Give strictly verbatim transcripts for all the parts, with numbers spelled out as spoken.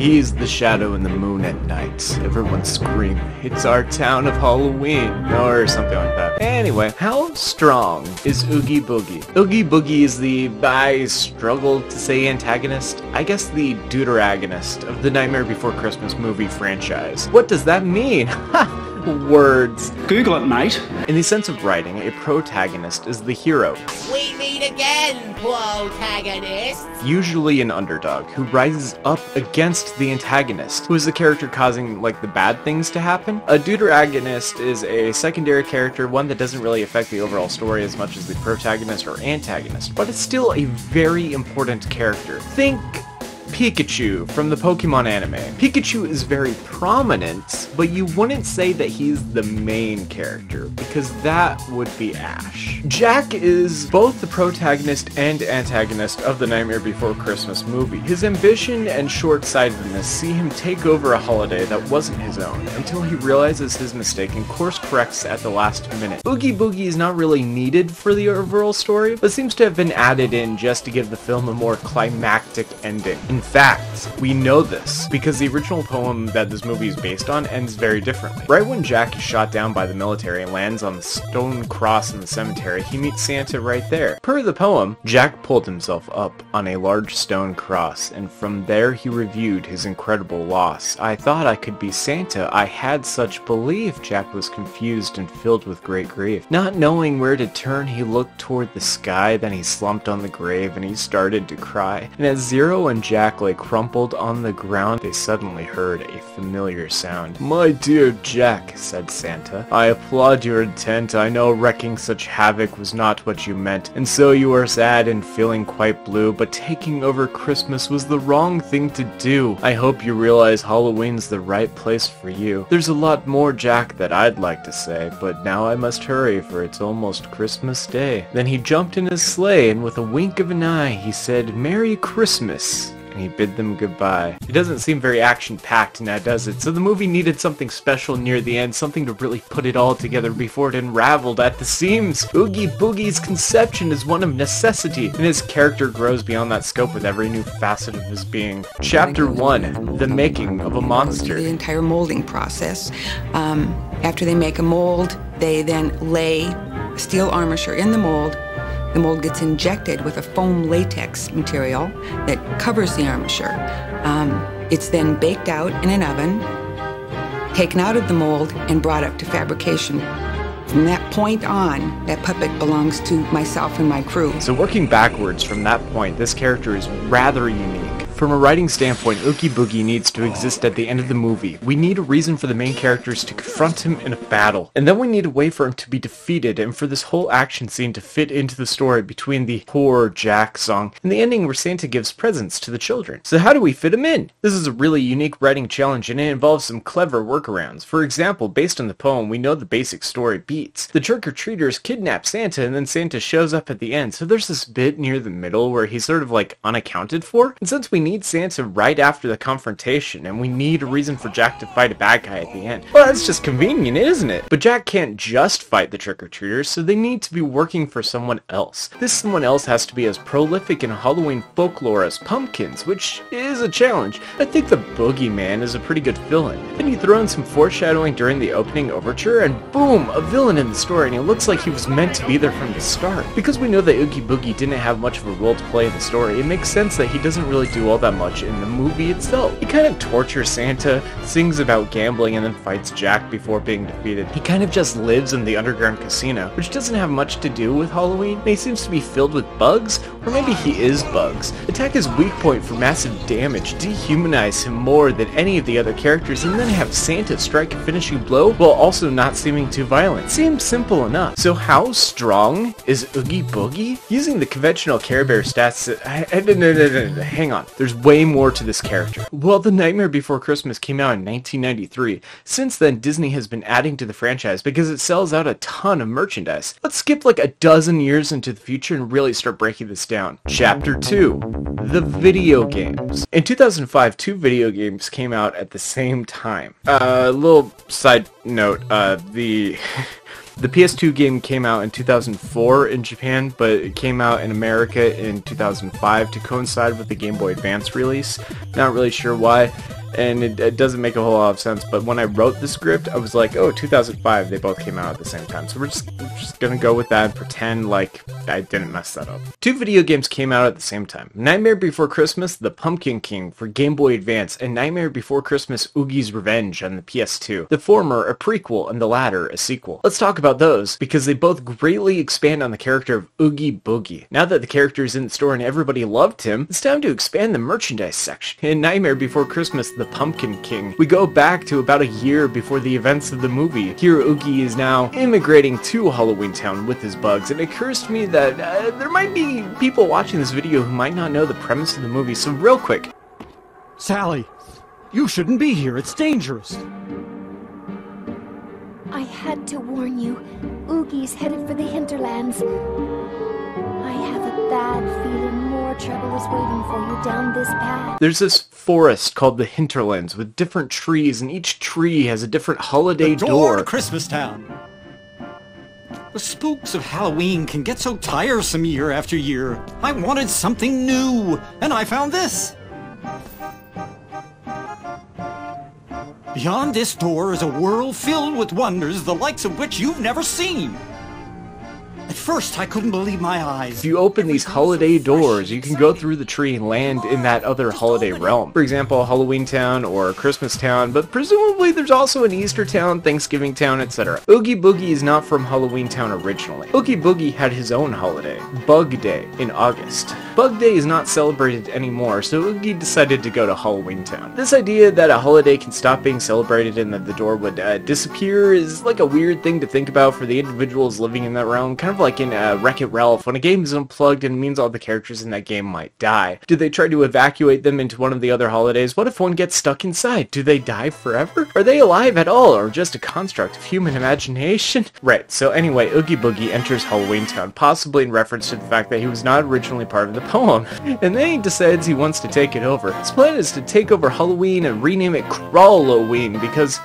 He's the shadow in the moon at night. Everyone screaming, it's our town of Halloween, or something like that. Anyway, how strong is Oogie Boogie? Oogie Boogie is the, I struggle to say antagonist, I guess the deuteragonist of the Nightmare Before Christmas movie franchise. What does that mean? Ha! Words. Google it, mate. In the sense of writing, a protagonist is the hero. We meet again, protagonists. Usually an underdog who rises up against the antagonist, who is the character causing, like, the bad things to happen. A deuteragonist is a secondary character, one that doesn't really affect the overall story as much as the protagonist or antagonist, but it's still a very important character. Think Pikachu from the Pokemon anime. Pikachu is very prominent, but you wouldn't say that he's the main character, because that would be Ash. Jack is both the protagonist and antagonist of the Nightmare Before Christmas movie. His ambition and short-sightedness see him take over a holiday that wasn't his own, until he realizes his mistake and course corrects at the last minute. Oogie Boogie is not really needed for the overall story, but seems to have been added in just to give the film a more climactic ending. In fact, we know this because the original poem that this movie is based on ends very differently. Right when Jack is shot down by the military and lands on the stone cross in the cemetery, he meets Santa right there. Per the poem, Jack pulled himself up on a large stone cross, and from there he reviewed his incredible loss. I thought I could be Santa. I had such belief. Jack was confused and filled with great grief. Not knowing where to turn, he looked toward the sky, then he slumped on the grave and he started to cry. And at zero and Jack lay crumpled on the ground, they suddenly heard a familiar sound. My dear Jack, said Santa, I applaud your intent. I know wrecking such havoc was not what you meant, and so you are sad and feeling quite blue, but taking over Christmas was the wrong thing to do. I hope you realize Halloween's the right place for you. There's a lot more, Jack, that I'd like to say, but now I must hurry, for it's almost Christmas Day. Then he jumped in his sleigh, and with a wink of an eye, he said, Merry Christmas. And he bid them goodbye. It doesn't seem very action-packed now, does it? So the movie needed something special near the end, something to really put it all together before it unraveled at the seams. Oogie Boogie's conception is one of necessity, and his character grows beyond that scope with every new facet of his being. Chapter one, the making of a monster. The entire molding process. Um, after they make a mold, they then lay steel armature in the mold. The mold gets injected with a foam latex material that covers the armature. Um, it's then baked out in an oven, taken out of the mold, and brought up to fabrication. From that point on, that puppet belongs to myself and my crew. So working backwards from that point, this character is rather unique. From a writing standpoint, Oogie Boogie needs to exist at the end of the movie. We need a reason for the main characters to confront him in a battle, and then we need a way for him to be defeated and for this whole action scene to fit into the story between the poor Jack song and the ending where Santa gives presents to the children. So how do we fit him in? This is a really unique writing challenge, and it involves some clever workarounds. For example, based on the poem, we know the basic story beats. The trick-or-treaters kidnap Santa, and then Santa shows up at the end, so there's this bit near the middle where he's sort of like unaccounted for, and since we need We need Santa right after the confrontation, and we need a reason for Jack to fight a bad guy at the end. Well, that's just convenient, isn't it? But Jack can't just fight the trick-or-treaters, so they need to be working for someone else. This someone else has to be as prolific in Halloween folklore as pumpkins, which is a challenge. I think the Boogeyman is a pretty good villain. Then you throw in some foreshadowing during the opening overture, and boom, a villain in the story, and it looks like he was meant to be there from the start. Because we know that Oogie Boogie didn't have much of a role to play in the story, it makes sense that he doesn't really do all that much in the movie itself. He kind of tortures Santa, sings about gambling, and then fights Jack before being defeated. He kind of just lives in the underground casino, which doesn't have much to do with Halloween, and he seems to be filled with bugs, or maybe he is bugs. Attack his weak point for massive damage, dehumanize him more than any of the other characters, and then have Santa strike a finishing blow while also not seeming too violent. Seems simple enough. So how strong is Oogie Boogie? Using the conventional Care Bear stats, I, I, no, no, no, no, hang on. There's way more to this character. Well, The Nightmare Before Christmas came out in nineteen ninety-three. Since then, Disney has been adding to the franchise because it sells out a ton of merchandise. Let's skip like a dozen years into the future and really start breaking this down. Chapter two, the video games. In two thousand five, two video games came out at the same time. A uh, little side note, uh, the... The P S two game came out in two thousand four in Japan, but it came out in America in two thousand five to coincide with the Game Boy Advance release. Not really sure why, and it, it doesn't make a whole lot of sense, but when I wrote the script, I was like, oh, two thousand five, they both came out at the same time, so we're just, we're just gonna go with that and pretend like I didn't mess that up. Two video games came out at the same time. Nightmare Before Christmas, The Pumpkin King for Game Boy Advance, and Nightmare Before Christmas, Oogie's Revenge on the P S two. The former a prequel, and the latter a sequel. Let's talk about those, because they both greatly expand on the character of Oogie Boogie. Now that the character is in the store and everybody loved him, it's time to expand the merchandise section. In Nightmare Before Christmas, The Pumpkin King, we go back to about a year before the events of the movie. Here Oogie is now immigrating to Halloween Town with his bugs, and it occurs to me that uh, there might be people watching this video who might not know the premise of the movie, so real quick. Sally, you shouldn't be here, it's dangerous. I had to warn you, Oogie's headed for the Hinterlands. I have a bad feeling more trouble is waiting for you down this path. There's this forest called the Hinterlands with different trees, and each tree has a different holiday door. The door to Christmas Town. The spooks of Halloween can get so tiresome year after year. I wanted something new, and I found this. Beyond this door is a world filled with wonders, the likes of which you've never seen. At first, I couldn't believe my eyes. If you open these holiday doors, you can go through the tree and land in that other holiday realm. For example, Halloween Town or Christmas Town, but presumably there's also an Easter Town, Thanksgiving Town, et cetera. Oogie Boogie is not from Halloween Town originally. Oogie Boogie had his own holiday, Bug Day, in August. Bug Day is not celebrated anymore, so Oogie decided to go to Halloween Town. This idea that a holiday can stop being celebrated and that the door would uh, disappear is like a weird thing to think about for the individuals living in that realm, kind of like in uh, Wreck-It Ralph, when a game is unplugged and means all the characters in that game might die. Do they try to evacuate them into one of the other holidays? What if one gets stuck inside? Do they die forever? Are they alive at all, or just a construct of human imagination? Right, so anyway, Oogie Boogie enters Halloween Town, possibly in reference to the fact that he was not originally part of the poem, and then he decides he wants to take it over. His plan is to take over Halloween and rename it Crawl-o-ween, because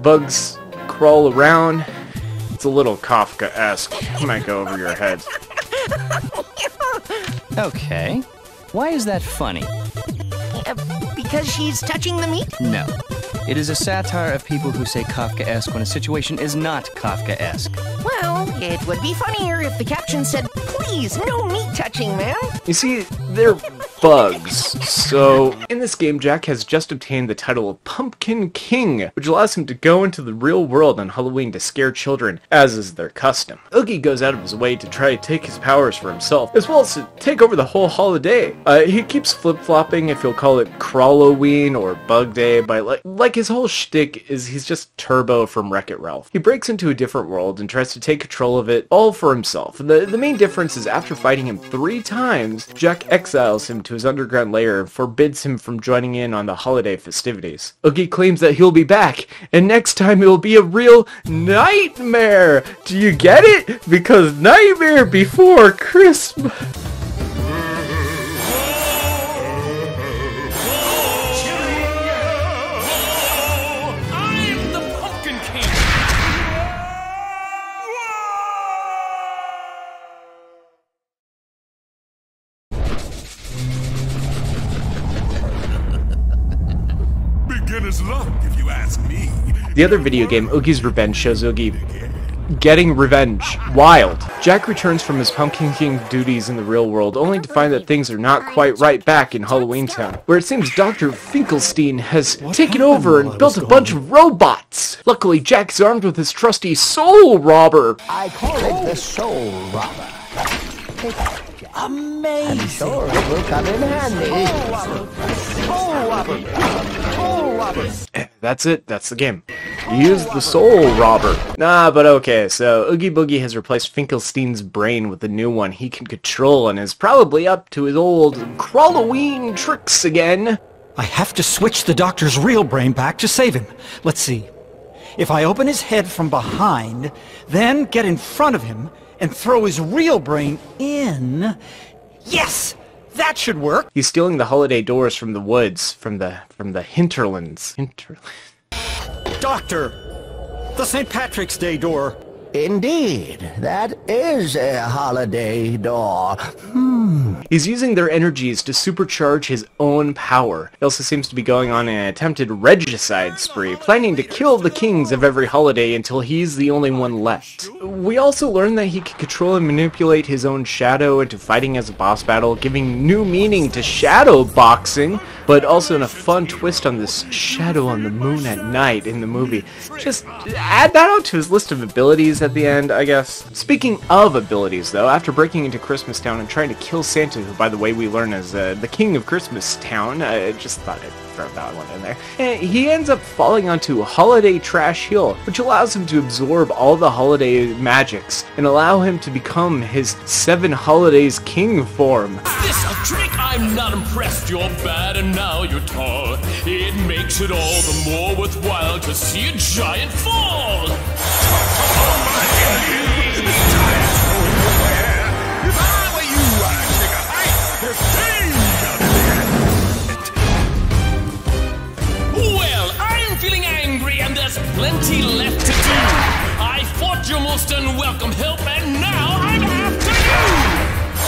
bugs crawl around. It's a little Kafka-esque. It might go over your head. Okay. Why is that funny? Uh, because she's touching the meat? No. It is a satire of people who say Kafka-esque when a situation is not Kafka-esque. Well, it would be funnier if the caption said, please, no meat touching, man. You see, they're bugs. So, in this game, Jack has just obtained the title of Pumpkin King, which allows him to go into the real world on Halloween to scare children, as is their custom. Oogie goes out of his way to try to take his powers for himself, as well as to take over the whole holiday. Uh, he keeps flip-flopping if you'll call it Crawl-o-ween or Bug Day, by like, like his whole shtick is he's just Turbo from Wreck-It Ralph. He breaks into a different world and tries to take control of it all for himself. The, the main difference is after fighting him three times, Jack exiles him to his underground lair and forbids him from joining in on the holiday festivities. Oogie claims that he'll be back, and next time it'll be a real nightmare! Do you get it? Because Nightmare Before Christmas... The other video game, Oogie's Revenge, shows Oogie getting revenge. Wild. Jack returns from his Pumpkin King duties in the real world, only to find that things are not quite right back in Halloween Town, where it seems Doctor Finkelstein has taken over and built a bunch of robots. Luckily, Jack is armed with his trusty Soul Robber. I call it the Soul Robber. It's amazing. I'm sure it will come in handy. Soul Robber. Soul Robber. Soul Robber. That's it. That's the game. Use the Soul Robber. Nah, but okay, so Oogie Boogie has replaced Finkelstein's brain with a new one he can control and is probably up to his old Crawl-o-ween tricks again. I have to switch the doctor's real brain back to save him. Let's see. If I open his head from behind, then get in front of him and throw his real brain in... Yes! That should work! He's stealing the holiday doors from the woods, from the... from the Hinterlands. Hinterlands. Doctor! The Saint Patrick's Day door! Indeed, that is a holiday door. Hmm. He's using their energies to supercharge his own power. He also seems to be going on an attempted regicide spree, planning to kill the kings of every holiday until he's the only one left. We also learn that he can control and manipulate his own shadow into fighting as a boss battle, giving new meaning to shadow boxing, but also in a fun twist on this shadow on the moon at night in the movie. Just add that onto his list of abilities at the end, I guess. Speaking of abilities, though, after breaking into Christmas Town and trying to kill Santa, who, by the way, we learn is uh, the king of Christmas Town, I just thought I'd throw that one in there, and he ends up falling onto Holiday Trash Hill, which allows him to absorb all the holiday magics and allow him to become his Seven Holidays King form. This a trick? I'm not impressed. You're bad and now you're tall. It makes it all the more worthwhile to see a giant fall. Well, I'm feeling angry and there's plenty left to do. I fought your most unwelcome help and now I'm after you.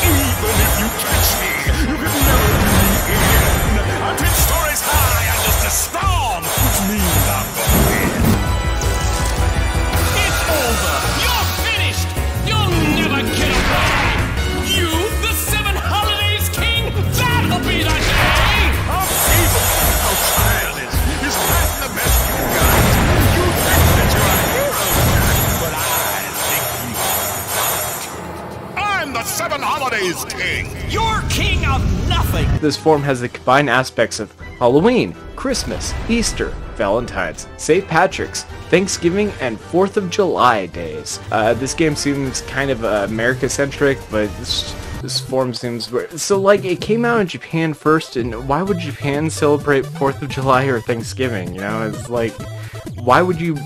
Even if you catch me, you can never be in. I'm ten stories high, I'm just a storm, which means I'm gonna win. It's over. You're finished. You'll never get away. You, the Seven Holidays King, that'll be the day. How feeble, how childish. Is that the best you got? You think that you're a hero, but I think you are not. I'm the Seven Holidays King. You're king of nothing. This form has the combined aspects of Halloween, Christmas, Easter, Valentine's, Saint Patrick's, Thanksgiving, and fourth of July days. Uh, this game seems kind of uh, America-centric, but this, this form seems weird. So, like, it came out in Japan first, and why would Japan celebrate fourth of July or Thanksgiving? You know, it's like, why would you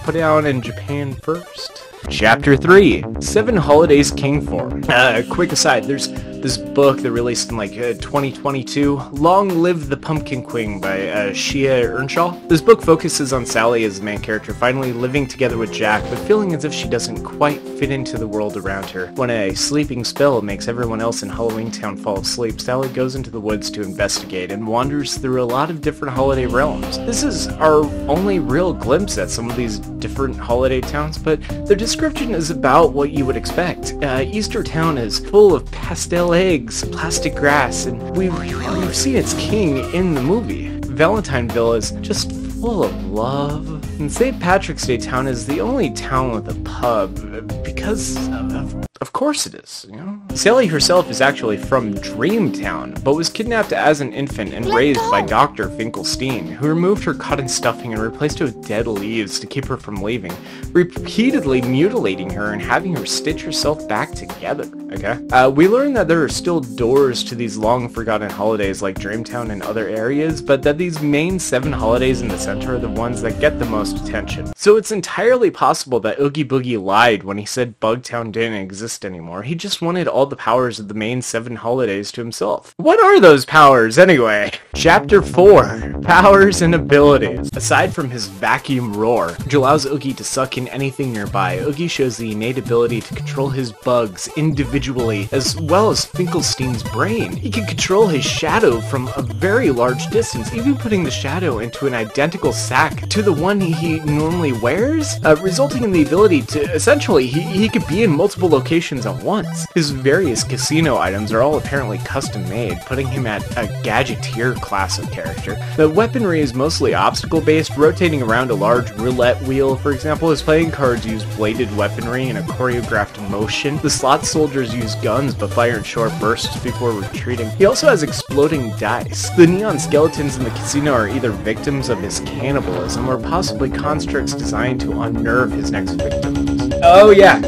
put it out in Japan first? Chapter three, Seven Holidays King form. Uh, quick aside, there's this book that released in like uh, twenty twenty-two, Long Live the Pumpkin Queen by uh, Shea Earnshaw. This book focuses on Sally as the main character, finally living together with Jack, but feeling as if she doesn't quite fit into the world around her. When a sleeping spell makes everyone else in Halloween Town fall asleep, Sally goes into the woods to investigate and wanders through a lot of different holiday realms. This is our only real glimpse at some of these different holiday towns, but they're just description is about what you would expect. Uh, Easter Town is full of pastel eggs, plastic grass, and we, we've seen its king in the movie. Valentineville is just full of love. And Saint Patrick's Day Town is the only town with a pub, because of... Of course it is, you know? Sally herself is actually from Dreamtown, but was kidnapped as an infant and Let raised go. by Doctor Finkelstein, who removed her cotton stuffing and replaced it with dead leaves to keep her from leaving, repeatedly mutilating her and having her stitch herself back together, okay? Uh, we learned that there are still doors to these long-forgotten holidays like Dreamtown and other areas, but that these main seven holidays in the center are the ones that get the most attention. So it's entirely possible that Oogie Boogie lied when he said Bugtown didn't exist anymore. He just wanted all the powers of the main seven holidays to himself. What are those powers, anyway? Chapter four, Powers and Abilities. Aside from his vacuum roar, which allows Oogie to suck in anything nearby, Oogie shows the innate ability to control his bugs individually, as well as Finkelstein's brain. He can control his shadow from a very large distance, even putting the shadow into an identical sack to the one he normally wears, uh, resulting in the ability to, essentially, he, he could be in multiple locations at once. His various casino items are all apparently custom made, putting him at a gadgeteer class of character. The weaponry is mostly obstacle based, rotating around a large roulette wheel, for example, as playing cards use bladed weaponry in a choreographed motion. The slot soldiers use guns but fire in short bursts before retreating. He also has exploding dice. The neon skeletons in the casino are either victims of his cannibalism or possibly constructs designed to unnerve his next victims. Oh yeah!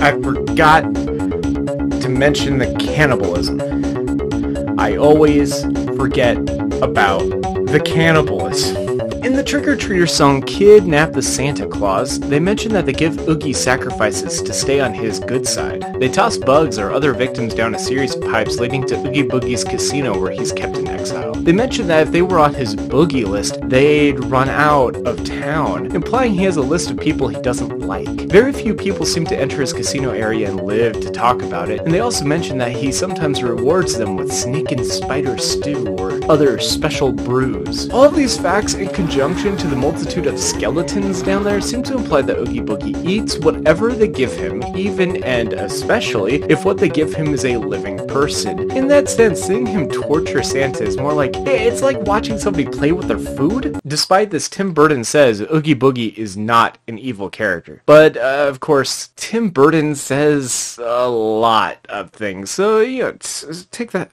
I forgot to mention the cannibalism. I always forget about the cannibalism. In the trick-or-treater song Kidnap the Santa Claus, they mention that they give Oogie sacrifices to stay on his good side. They toss bugs or other victims down a series of pipes leading to Oogie Boogie's casino where he's kept in exile. They mentioned that if they were on his boogie list, they'd run out of town, implying he has a list of people he doesn't like. Very few people seem to enter his casino area and live to talk about it, and they also mention that he sometimes rewards them with snake and spider stew or other special brews. All of these facts in conjunction to the multitude of skeletons down there seem to imply that Oogie Boogie eats whatever they give him, even and especially if what they give him is a living person. In that sense, seeing him torture Santa is more like, hey, it's like watching somebody play with their food? Despite this, Tim Burton says Oogie Boogie is not an evil character. But, uh, of course, Tim Burton says a lot of things, so, you know, take that,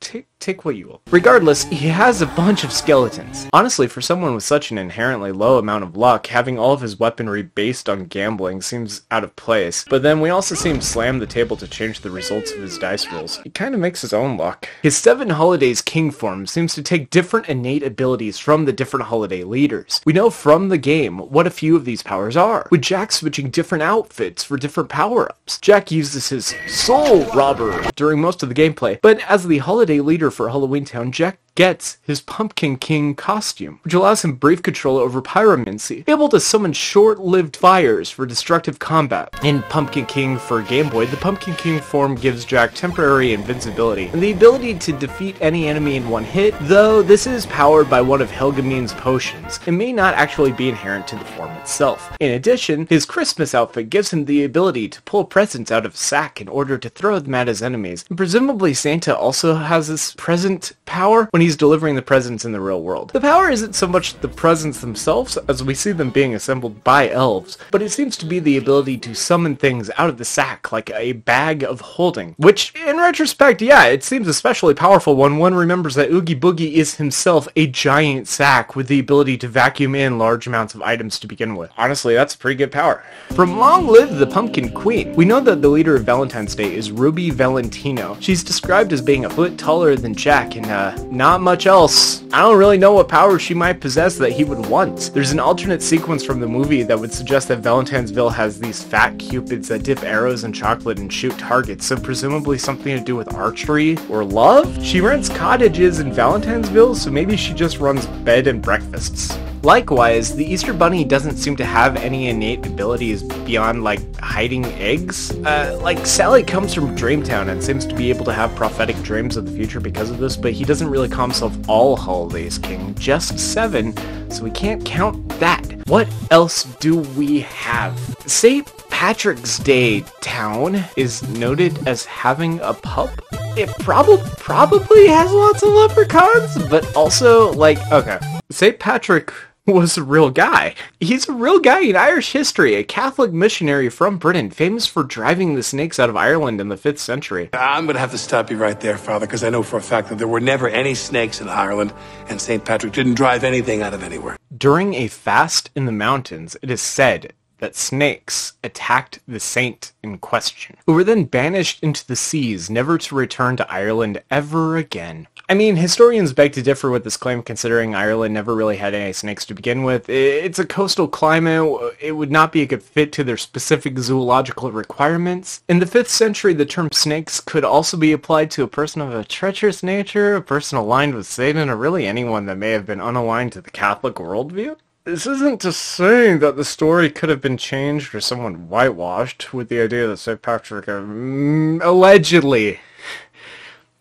take Take what you will. Regardless, he has a bunch of skeletons. Honestly, for someone with such an inherently low amount of luck, having all of his weaponry based on gambling seems out of place, but then we also see him slam the table to change the results of his dice rolls. He kind of makes his own luck. His Seven Holidays King form seems to take different innate abilities from the different holiday leaders. We know from the game what a few of these powers are, with Jack switching different outfits for different power-ups. Jack uses his Soul Robber during most of the gameplay, but as the holiday leader for Halloween Town, Jack gets his Pumpkin King costume, which allows him brief control over pyromancy, able to summon short-lived fires for destructive combat. In Pumpkin King for Game Boy, the Pumpkin King form gives Jack temporary invincibility and the ability to defeat any enemy in one hit, though this is powered by one of Helgamine's potions and may not actually be inherent to the form itself. In addition, his Christmas outfit gives him the ability to pull presents out of a sack in order to throw them at his enemies, and presumably Santa also has this present power when he's delivering the presents in the real world. The power isn't so much the presents themselves, as we see them being assembled by elves, but it seems to be the ability to summon things out of the sack, like a bag of holding, which, in retrospect, yeah, it seems especially powerful when one remembers that Oogie Boogie is himself a giant sack with the ability to vacuum in large amounts of items to begin with. Honestly, that's a pretty good power. From Long Live the Pumpkin Queen, we know that the leader of Valentine's Day is Ruby Valentino. She's described as being a foot taller than Jack and, uh, not Not much else. I don't really know what power she might possess that he would want. There's an alternate sequence from the movie that would suggest that Valentineville has these fat cupids that dip arrows in chocolate and shoot targets, so presumably something to do with archery or love? She rents cottages in Valentineville, so maybe she just runs bed and breakfasts. Likewise, the Easter Bunny doesn't seem to have any innate abilities beyond, like, hiding eggs. Uh, like, Sally comes from Dreamtown and seems to be able to have prophetic dreams of the future because of this, but he doesn't really call himself all Holidays King, just seven, so we can't count that. What else do we have? Saint Patrick's Day Town is noted as having a pub. It prob- probably has lots of leprechauns, but also, like, okay. Saint Patrick was a real guy. He's a real guy in Irish history, a Catholic missionary from Britain, famous for driving the snakes out of Ireland in the fifth century. I'm going to have to stop you right there, Father, because I know for a fact that there were never any snakes in Ireland, and Saint Patrick didn't drive anything out of anywhere. During a fast in the mountains, it is said that snakes attacked the saint in question, who were then banished into the seas, never to return to Ireland ever again. I mean, historians beg to differ with this claim, considering Ireland never really had any snakes to begin with. It's a coastal climate, it would not be a good fit to their specific zoological requirements. In the fifth century, the term snakes could also be applied to a person of a treacherous nature, a person aligned with Satan, or really anyone that may have been unaligned to the Catholic worldview. This isn't to say that the story could have been changed or someone whitewashed with the idea that Saint Patrick um, allegedly...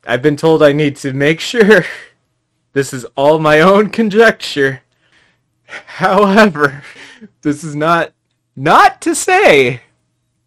I've been told I need to make sure this is all my own conjecture. However, this is not, not to say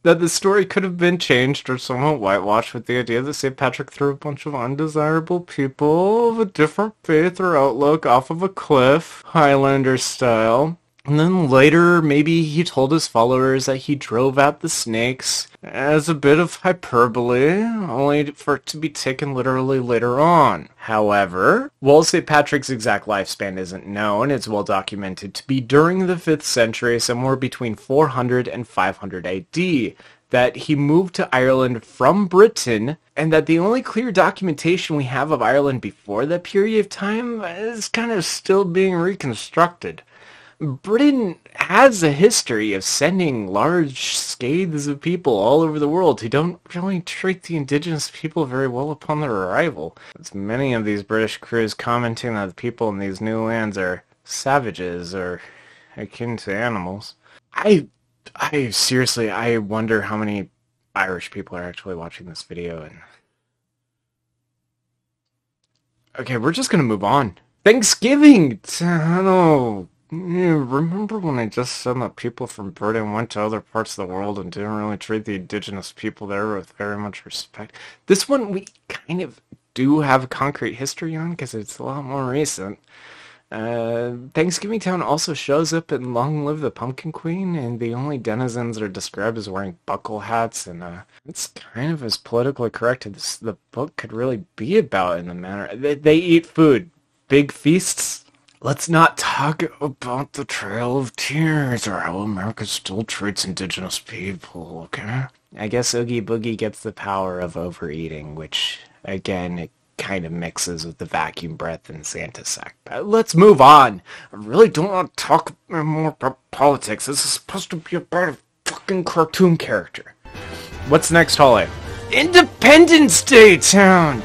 that the story could have been changed or somewhat whitewashed with the idea that Saint Patrick threw a bunch of undesirable people of a different faith or outlook off of a cliff, Highlander style. And then later, maybe he told his followers that he drove out the snakes as a bit of hyperbole, only for it to be taken literally later on. However, while Saint Patrick's exact lifespan isn't known, it's well documented to be during the fifth century, somewhere between four hundred and five hundred A D, that he moved to Ireland from Britain, and that the only clear documentation we have of Ireland before that period of time is kind of still being reconstructed. Britain has a history of sending large scathes of people all over the world who don't really treat the indigenous people very well upon their arrival. It's many of these British crews commenting that the people in these new lands are savages or akin to animals. I, I seriously, I wonder how many Irish people are actually watching this video. And okay, we're just gonna move on. Thanksgiving Town. Oh, remember when I just said that people from Britain went to other parts of the world and didn't really treat the indigenous people there with very much respect? This one we kind of do have concrete history on because it's a lot more recent. Uh, Thanksgiving Town also shows up in Long Live the Pumpkin Queen, and the only denizens are described as wearing buckle hats, and uh, it's kind of as politically correct as the book could really be about in the manner. They, they eat food. Big feasts. Let's not talk about the Trail of Tears or how America still treats indigenous people, okay? I guess Oogie Boogie gets the power of overeating, which, again, it kind of mixes with the vacuum breath and Santa sack. But let's move on. I really don't want to talk more about politics. This is supposed to be about a fucking cartoon character. What's next, Holly? Independence Day Town!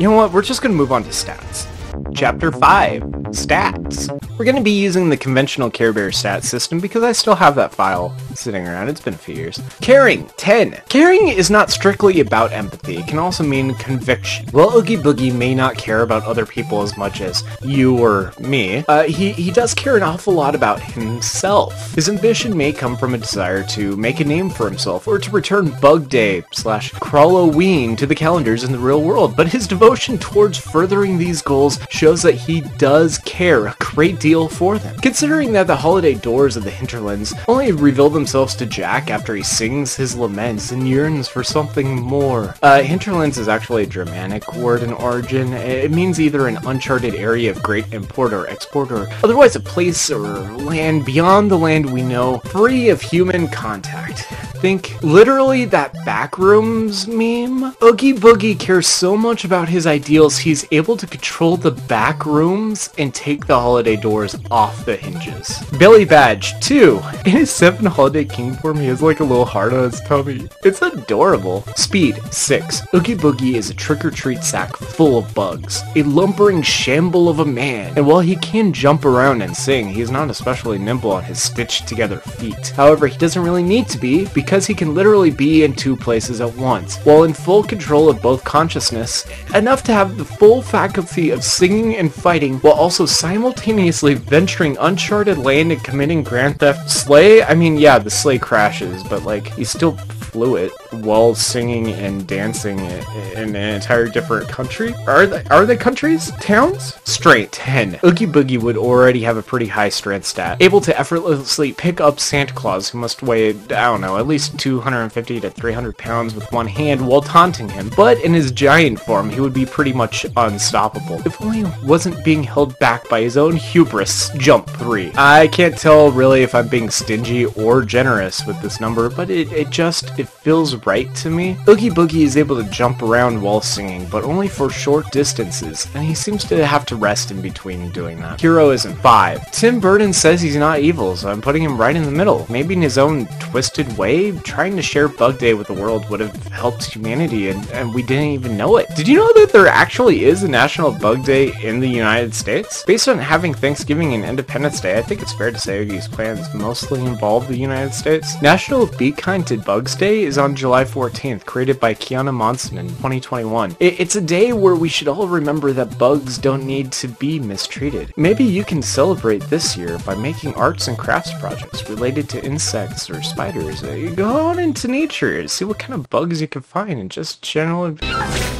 You know what? We're just gonna move on to stats. Chapter five, Stats. We're going to be using the conventional Care Bear stat system because I still have that file sitting around. It's been a few years. Caring, ten. Caring is not strictly about empathy. It can also mean conviction. While Oogie Boogie may not care about other people as much as you or me, uh, he, he does care an awful lot about himself. His ambition may come from a desire to make a name for himself or to return Bug Day slash Crawl-o-ween to the calendars in the real world, but his devotion towards furthering these goals shows that he does care a great deal for them. Considering that the holiday doors of the Hinterlands only reveal themselves to Jack after he sings his laments and yearns for something more. Uh, Hinterlands is actually a Germanic word in origin. It means either an uncharted area of great import or export, or otherwise a place or land beyond the land we know, free of human contact. Think literally that backrooms meme. Oogie Boogie cares so much about his ideals, he's able to control the back rooms and take the holiday doors off the hinges. Billy Badge, two. In his seven holiday king form, he has like a little heart on his tummy. It's adorable. Speed, six. Oogie Boogie is a trick-or-treat sack full of bugs, a lumbering shamble of a man, and while he can jump around and sing, he's not especially nimble on his stitched-together feet. However, he doesn't really need to be, because he can literally be in two places at once, while in full control of both consciousness, enough to have the full faculty of singing and fighting while also simultaneously venturing uncharted land and committing grand theft. Sleigh? I mean, yeah, the sleigh crashes, but like, he's still fluent while singing and dancing in an entire different country. Are they, are they countries? Towns? Straight, ten. Oogie Boogie would already have a pretty high strength stat, able to effortlessly pick up Santa Claus, who must weigh, I don't know, at least two hundred fifty to three hundred pounds with one hand while taunting him, but in his giant form, he would be pretty much unstoppable. If only he wasn't being held back by his own hubris. Jump, three. I can't tell really if I'm being stingy or generous with this number, but it, it just, it feels right to me. Oogie Boogie is able to jump around while singing, but only for short distances, and he seems to have to rest in between doing that. Heroism, five. Tim Burton says he's not evil, so I'm putting him right in the middle. Maybe in his own twisted way, trying to share Bug Day with the world would have helped humanity, and, and we didn't even know it. Did you know that there actually is a National Bug Day in the United States? Based on having Thanksgiving and Independence Day, I think it's fair to say Oogie's plans mostly involve the United States. National Be Kind to Bugs Day is on July fourteenth, created by Kiana Monson in twenty twenty-one. It, it's a day where we should all remember that bugs don't need to be mistreated. Maybe you can celebrate this year by making arts and crafts projects related to insects or spiders. Go out into nature, see what kind of bugs you can find, and just generally...